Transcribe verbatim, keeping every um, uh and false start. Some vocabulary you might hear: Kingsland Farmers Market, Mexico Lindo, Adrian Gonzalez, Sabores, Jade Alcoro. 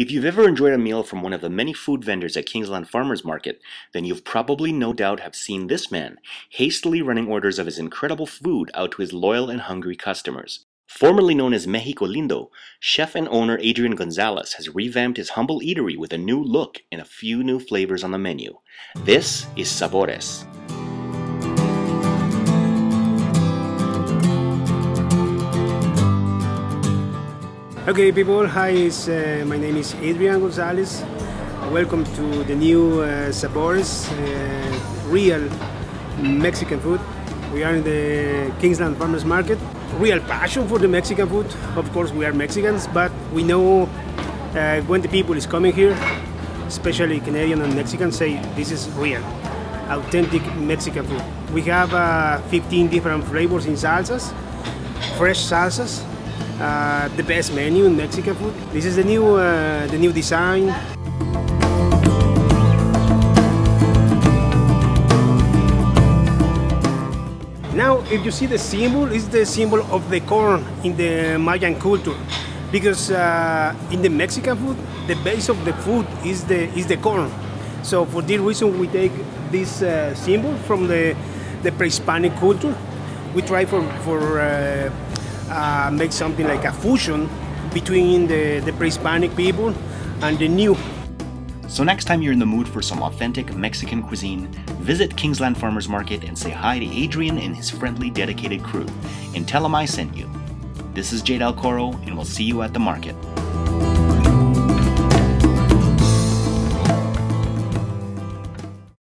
If you've ever enjoyed a meal from one of the many food vendors at Kingsland Farmers Market, then you've probably no doubt have seen this man hastily running orders of his incredible food out to his loyal and hungry customers. Formerly known as Mexico Lindo, chef and owner Adrian Gonzalez has revamped his humble eatery with a new look and a few new flavors on the menu. This is Sabores. Okay people, hi, it's, uh, my name is Adrian Gonzalez. Welcome to the new uh, Sabores, uh, real Mexican food. We are in the Kingsland Farmers Market. Real passion for the Mexican food. Of course we are Mexicans, but we know uh, when the people is coming here, especially Canadian and Mexicans, say this is real, authentic Mexican food. We have uh, fifteen different flavors in salsas, fresh salsas. Uh, the best menu in Mexican food. This is the new, uh, the new design. Now, if you see the symbol, it's the symbol of the corn in the Mayan culture, because uh, in the Mexican food, the base of the food is the is the corn. So for this reason, we take this uh, symbol from the the pre-Hispanic culture. We try for for. Uh, Uh, make something like a fusion between the, the pre-Hispanic people and the new. So next time you're in the mood for some authentic Mexican cuisine, visit Kingsland Farmers Market and say hi to Adrian and his friendly, dedicated crew. And tell them I sent you. This is Jade Alcoro, and we'll see you at the market.